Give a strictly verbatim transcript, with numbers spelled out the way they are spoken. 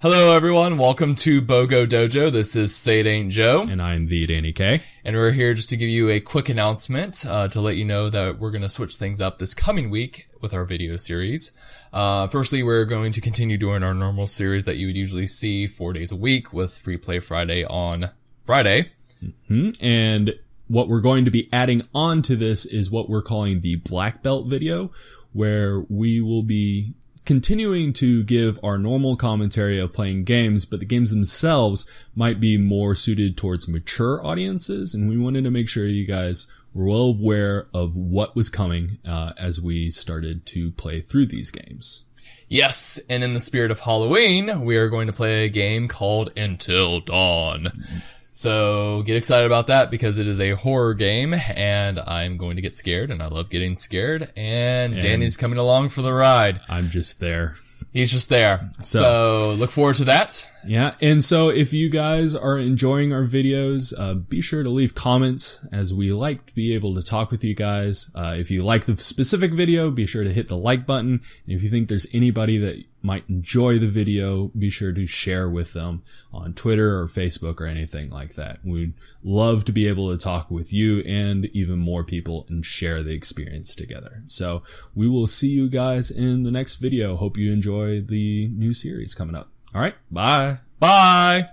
Hello everyone, welcome to Bogo Dojo. This is Say It Ain't Joe. And I'm the Danny K. And we're here just to give you a quick announcement uh, to let you know that we're going to switch things up this coming week with our video series. Uh, firstly, we're going to continue doing our normal series that you would usually see four days a week with Free Play Friday on Friday. Mm-hmm. And what we're going to be adding on to this is what we're calling the Black Belt video, where we will be continuing to give our normal commentary of playing games, but the games themselves might be more suited towards mature audiences, and we wanted to make sure you guys were well aware of what was coming uh, as we started to play through these games. Yes, and in the spirit of Halloween, we are going to play a game called Until Dawn. So get excited about that because it is a horror game and I'm going to get scared and I love getting scared. And, and Danny's coming along for the ride. I'm just there. He's just there. So, so look forward to that. Yeah. And so if you guys are enjoying our videos, uh, be sure to leave comments, as we like to be able to talk with you guys. Uh, if you like the specific video, be sure to hit the like button. And if you think there's anybody that might enjoy the video, be sure to share with them on Twitter or Facebook or anything like that. We'd love to be able to talk with you and even more people and share the experience together. So we will see you guys in the next video. Hope you enjoy the new series coming up. All right. Bye. Bye.